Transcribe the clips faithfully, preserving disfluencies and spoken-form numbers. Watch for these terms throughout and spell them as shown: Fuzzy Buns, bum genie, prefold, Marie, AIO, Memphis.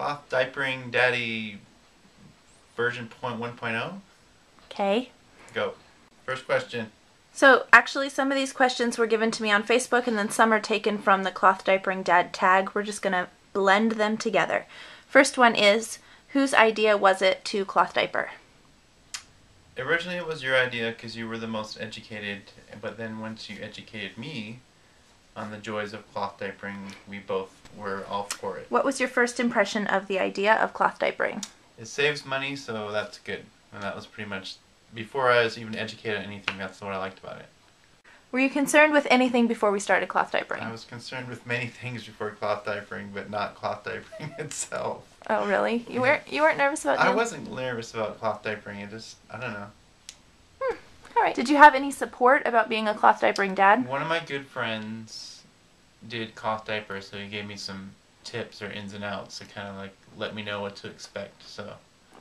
Cloth Diapering Daddy version one point oh? Okay. Go. First question. So actually some of these questions were given to me on Facebook and then some are taken from the Cloth Diapering Dad tag. We're just going to blend them together. First one is, whose idea was it to cloth diaper? Originally it was your idea because you were the most educated, but then once you educated me on the joys of cloth diapering, we both were all for it. What was your first impression of the idea of cloth diapering? It saves money, so that's good. And that was pretty much, before I was even educated on anything, that's what I liked about it. Were you concerned with anything before we started cloth diapering? I was concerned with many things before cloth diapering, but not cloth diapering itself. Oh, really? You weren't you weren't nervous about it? I wasn't nervous about cloth diapering. It just, I don't know. Hmm. All right. Did you have any support about being a cloth diapering dad? One of my good friends did cloth diaper, so he gave me some tips or ins and outs to kind of like let me know what to expect. So.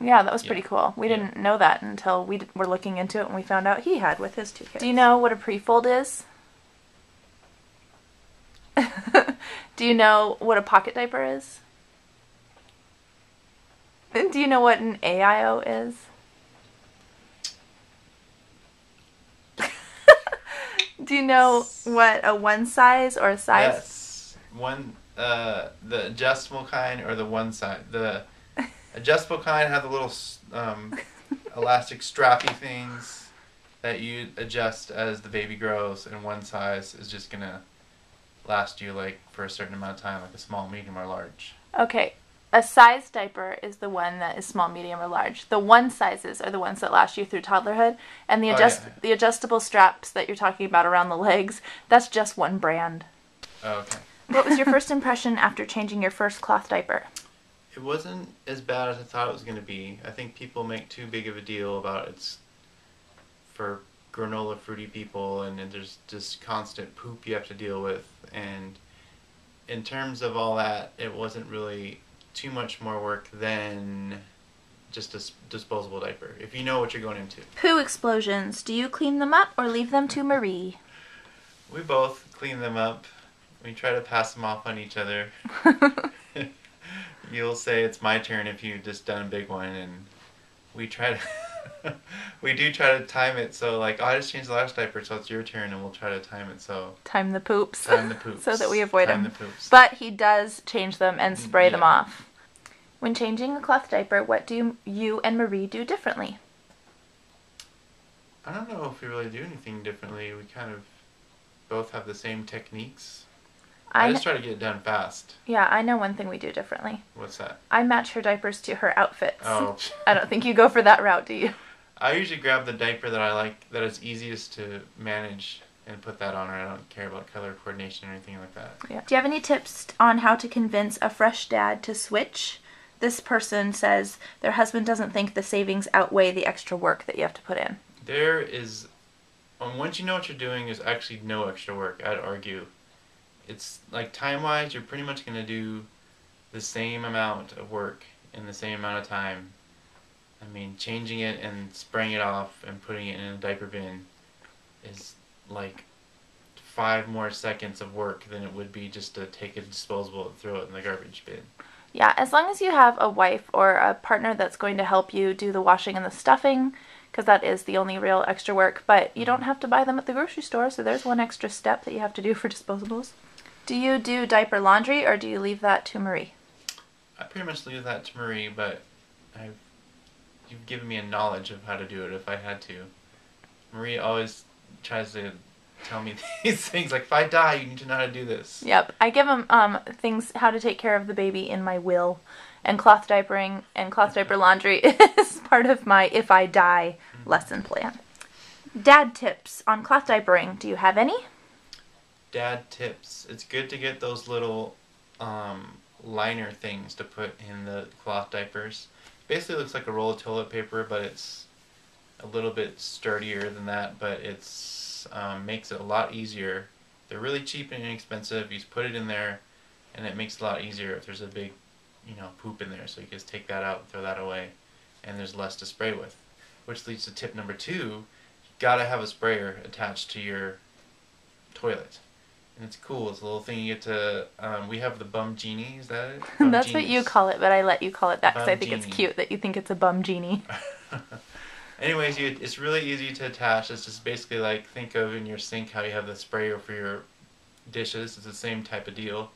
Yeah, that was yeah. pretty cool. We yeah. didn't know that until we d were looking into it and we found out he had with his two kids. Do you know what a pre-fold is? Do you know what a pocket diaper is? Do you know what an A I O is? Do you know what a one size or a size? Yes. One, uh, the adjustable kind or the one size. The adjustable kind have the little um, elastic strappy things that you adjust as the baby grows, and one size is just going to last you like for a certain amount of time, like a small, medium, or large. Okay. A size diaper is the one that is small, medium, or large. The one sizes are the ones that last you through toddlerhood, and the adjust oh, yeah. the adjustable straps that you're talking about around the legs, that's just one brand. Oh, okay. What was your first impression after changing your first cloth diaper? It wasn't as bad as I thought it was going to be. I think people make too big of a deal about it's for granola fruity people, and there's just constant poop you have to deal with, and in terms of all that, it wasn't really too much more work than just a disposable diaper, if you know what you're going into. Poo explosions. Do you clean them up or leave them to Marie? We both clean them up. We try to pass them off on each other. You'll say it's my turn if you've just done a big one, and we try to we do try to time it so like, oh, I just changed the last diaper, so it's your turn, and we'll try to time it so time the poops. Time the poops. So that we avoid time them. The poops. But he does change them and spray yeah. them off. When changing a cloth diaper, what do you, you and Marie do differently? I don't know if we really do anything differently. We kind of both have the same techniques. I, I just try to get it done fast. Yeah, I know one thing we do differently. What's that? I match her diapers to her outfits. Oh. I don't think you go for that route, do you? I usually grab the diaper that I like, that is easiest to manage, and put that on her. I don't care about color coordination or anything like that. Yeah. Do you have any tips on how to convince a fresh dad to switch? This person says their husband doesn't think the savings outweigh the extra work that you have to put in. There is, um, once you know what you're doing, there's actually no extra work, I'd argue. It's like time-wise, you're pretty much going to do the same amount of work in the same amount of time. I mean, changing it and spraying it off and putting it in a diaper bin is like five more seconds of work than it would be just to take a disposable and throw it in the garbage bin. Yeah, as long as you have a wife or a partner that's going to help you do the washing and the stuffing, because that is the only real extra work, but you don't have to buy them at the grocery store, so there's one extra step that you have to do for disposables. Do you do diaper laundry, or do you leave that to Marie? I pretty much leave that to Marie, but I've, you've given me a knowledge of how to do it if I had to. Marie always tries to tell me these things, like, if I die, you need to know how to do this. Yep. I give them um, things, how to take care of the baby in my will, and cloth diapering and cloth diaper laundry is part of my if I die lesson plan. Dad tips on cloth diapering. Do you have any? Dad tips. It's good to get those little um, liner things to put in the cloth diapers. Basically it looks like a roll of toilet paper, but it's a little bit sturdier than that, but it's Um, makes it a lot easier. They're really cheap and inexpensive. You just put it in there and it makes it a lot easier if there's a big, you know, poop in there. So you just take that out and throw that away, and there's less to spray with. Which leads to tip number two, you gotta have a sprayer attached to your toilet. And it's cool. It's a little thing you get to. Um, we have the bum genie. Is that it? Bum That's genies. What you call it, but I let you call it that because I think genie. It's cute that you think it's a bum genie. Anyways, you, it's really easy to attach. It's just basically like, think of in your sink how you have the sprayer for your dishes. It's the same type of deal.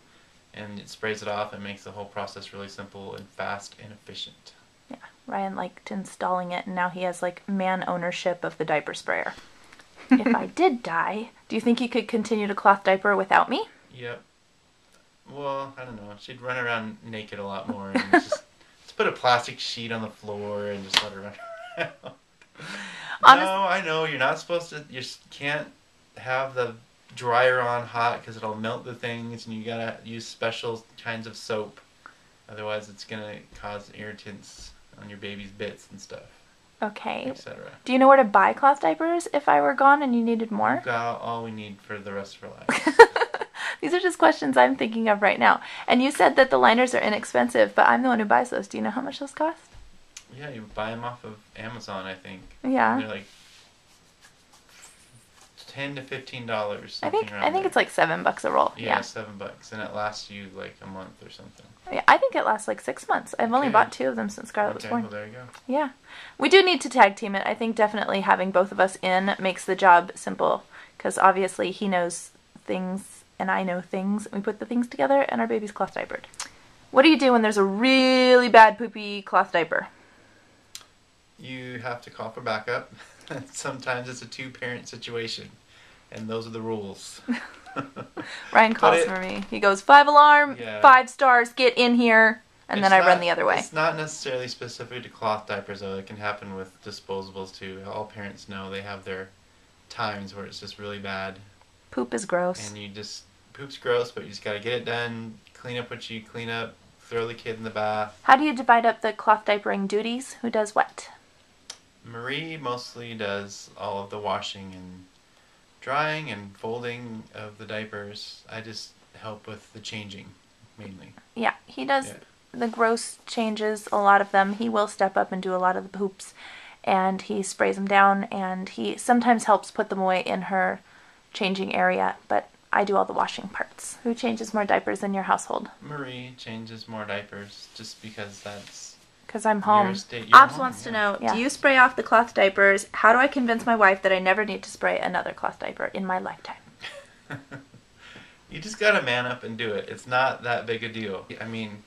And it sprays it off and makes the whole process really simple and fast and efficient. Yeah, Ryan liked installing it, and now he has like man ownership of the diaper sprayer. If I did die, do you think you could continue to cloth diaper without me? Yep. Well, I don't know. She'd run around naked a lot more. And just, just put a plastic sheet on the floor and just let her run around. Honest no, I know. You're not supposed to, you can't have the dryer on hot because it'll melt the things, and you gotta use special kinds of soap. Otherwise, it's gonna cause irritants on your baby's bits and stuff. Okay. et cetera. Do you know where to buy cloth diapers if I were gone and you needed more? We've got all we need for the rest of our lives. These are just questions I'm thinking of right now. And you said that the liners are inexpensive, but I'm the one who buys those. Do you know how much those cost? Yeah, you buy them off of Amazon, I think. Yeah. And they're like ten to fifteen dollars. I think I think there. It's like seven bucks a roll. Yeah, yeah, seven bucks, and it lasts you like a month or something. Yeah, I think it lasts like six months. I've okay. only bought two of them since Scarlett okay, was born. Well, there you go. Yeah, we do need to tag team it. I think definitely having both of us in makes the job simple, because obviously he knows things and I know things. We put the things together, and our baby's cloth diapered. What do you do when there's a really bad poopy cloth diaper? You have to call for backup. Sometimes it's a two-parent situation, and those are the rules. Ryan calls it, for me. He goes, five alarm, yeah. five stars, get in here, and it's then I not, run the other way. It's not necessarily specific to cloth diapers, though. It can happen with disposables, too. All parents know they have their times where it's just really bad. Poop is gross. And you just, poop's gross, but you just got to get it done, clean up what you clean up, throw the kid in the bath. How do you divide up the cloth diapering duties? Who does what? Marie mostly does all of the washing and drying and folding of the diapers. I just help with the changing, mainly. Yeah, he does yeah. the gross changes, a lot of them. He will step up and do a lot of the poops, and he sprays them down, and he sometimes helps put them away in her changing area, but I do all the washing parts. Who changes more diapers in your household? Marie changes more diapers, just because that's... Because I'm home. Ops wants to know, yeah. do you spray off the cloth diapers? How do I convince my wife that I never need to spray another cloth diaper in my lifetime? You just gotta man up and do it. It's not that big a deal. I mean,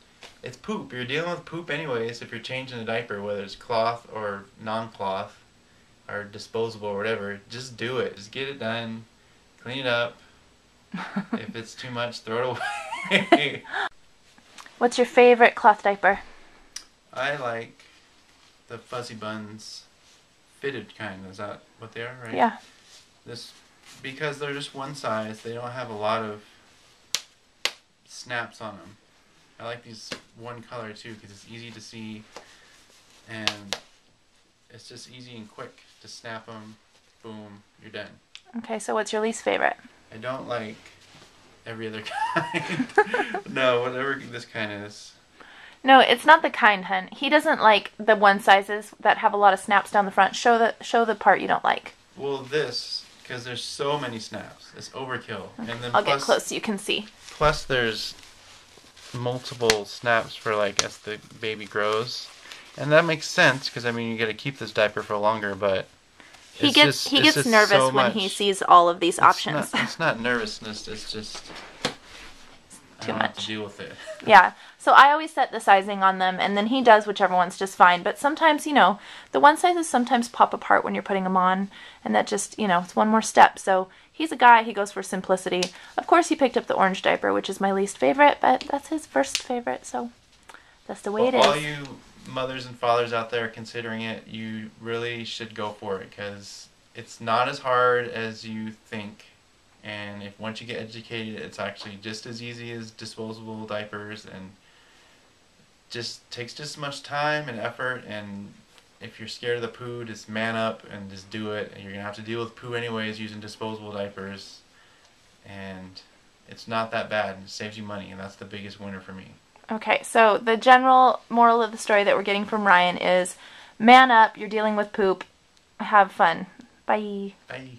it's poop. You're dealing with poop anyways if you're changing a diaper, whether it's cloth or non-cloth or disposable or whatever. Just do it. Just get it done. Clean it up. If it's too much, throw it away. What's your favorite cloth diaper? I like the Fuzzy Buns fitted kind. Is that what they are, right? Yeah. This, because they're just one size, they don't have a lot of snaps on them. I like these one color too, because it's easy to see, and it's just easy and quick to snap them, boom, you're done. Okay, so what's your least favorite? I don't like every other kind. No, whatever this kind is. No, it's not the kind, hun. He doesn't like the one sizes that have a lot of snaps down the front. Show the show the part you don't like. Well, this, because there's so many snaps. It's overkill. Okay. And then I'll plus, get close so you can see. Plus, there's multiple snaps for, like, as the baby grows. And that makes sense, because, I mean, you got to keep this diaper for longer, but... He gets, just, he gets nervous so when he sees all of these it's options. Not, it's not nervousness, it's just... Too much. I don't have to deal with it. Yeah. So I always set the sizing on them, and then he does whichever one's just fine. But sometimes, you know, the one sizes sometimes pop apart when you're putting them on, and that just, you know, it's one more step. So he's a guy, he goes for simplicity. Of course, he picked up the orange diaper, which is my least favorite, but that's his first favorite, so that's the way well, it is. All you mothers and fathers out there considering it, you really should go for it, because it's not as hard as you think. And if once you get educated, it's actually just as easy as disposable diapers, and just takes just as much time and effort. And if you're scared of the poo, just man up and just do it. And you're gonna have to deal with poo anyways using disposable diapers, and it's not that bad. It saves you money, and that's the biggest winner for me. Okay, so the general moral of the story that we're getting from Ryan is, man up. You're dealing with poop. Have fun. Bye. Bye.